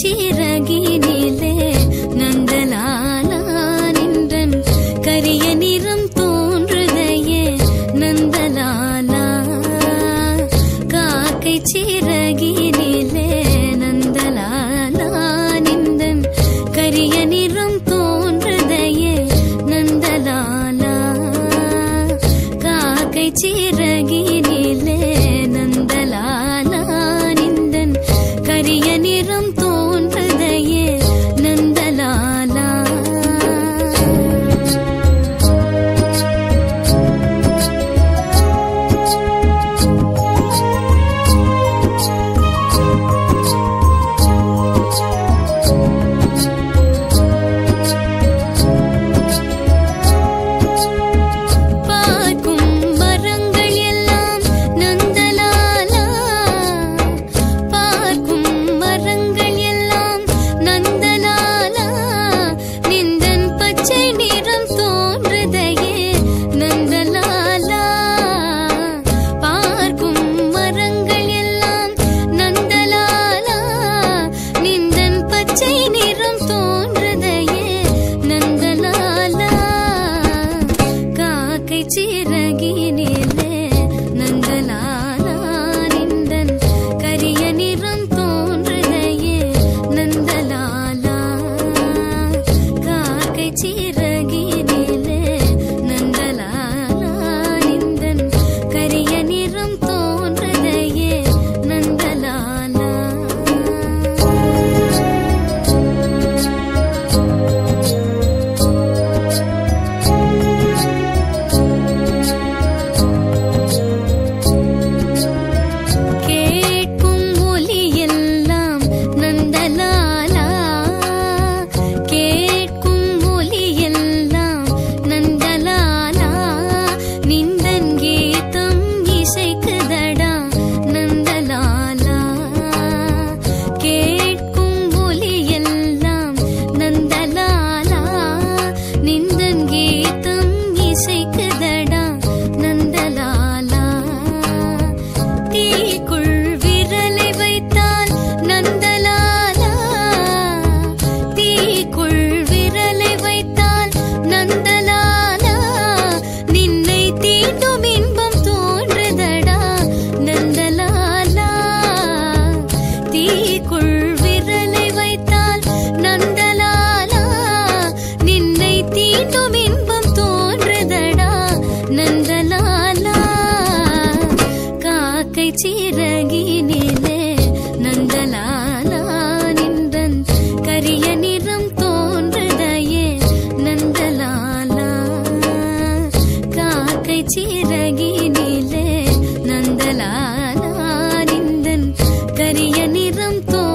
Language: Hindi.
चिरगिनिले नंदलाला निंदन करिय निरम तोन्रुदैये नंदलाला काक्कै चिरगिनिले नंदलाला निंदन करिय निरम तोन्रुदैये नंदलाला काक्कै चिरगिनिले नंदलाला निंदन करिय निरम चिरगिनिले नंदलाला निंदन करिय निरम तोन्रुदैये नंदलाला काक्कै चिरगिनिले नंदलाला निंदन करिय निरम तोन्रुदैये नंदलाला। काक्कै चिरगिनिले नंदलाला निंदन करिय निरम तोन्रुदैये नंदलाला काक्कै चिरगिनिले नंदलाला निंदन करिय निरम।